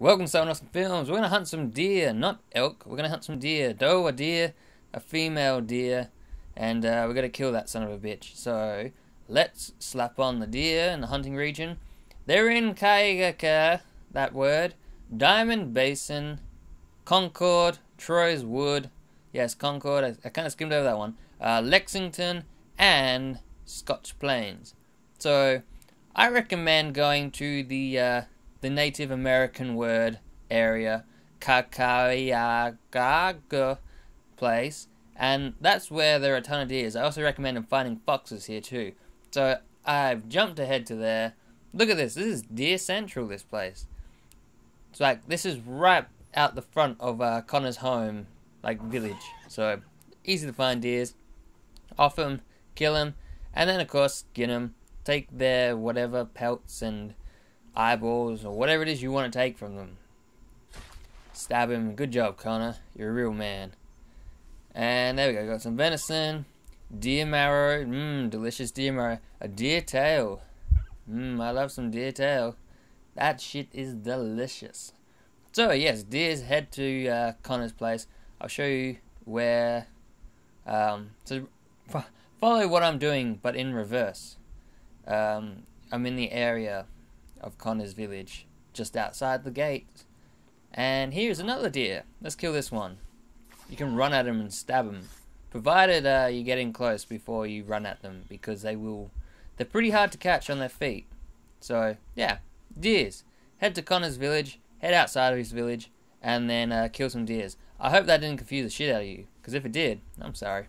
Welcome to Somewhat Awesome Films. We're going to hunt some deer, not elk. We're going to hunt some deer. Doe, a deer, a female deer, and we're going to kill that son of a bitch. So let's slap on the deer in the hunting region. They're in Kanien:keh, that word, Diamond Basin, Concord, Troy's Wood, yes, Concord, I kind of skimmed over that one, Lexington, and Scotch Plains. So I recommend going to the Native American word area, Kakariagaga place, and that's where there are a ton of deers. I also recommend finding foxes here too. So I've jumped ahead to there. Look at this. This is Deer Central, this place. It's like, this is right out the front of Connor's home, like, village. So easy to find deers. Off them, kill them, and then of course skin them. Take their whatever pelts and eyeballs or whatever it is you want to take from them. Stab him. Good job, Connor. You're a real man. And there we go. Got some venison, deer marrow. Delicious deer marrow. A deer tail. I love some deer tail. That shit is delicious. So yes, deers head to Connor's place. I'll show you where. So follow what I'm doing, but in reverse. I'm in the area of Connor's village, just outside the gate, and here's another deer. Let's kill this one. You can run at him and stab him, provided you get in close before you run at them, because they're pretty hard to catch on their feet. So yeah, deers, head to Connor's village, head outside of his village, and then kill some deers. I hope that didn't confuse the shit out of you, because if it did, I'm sorry.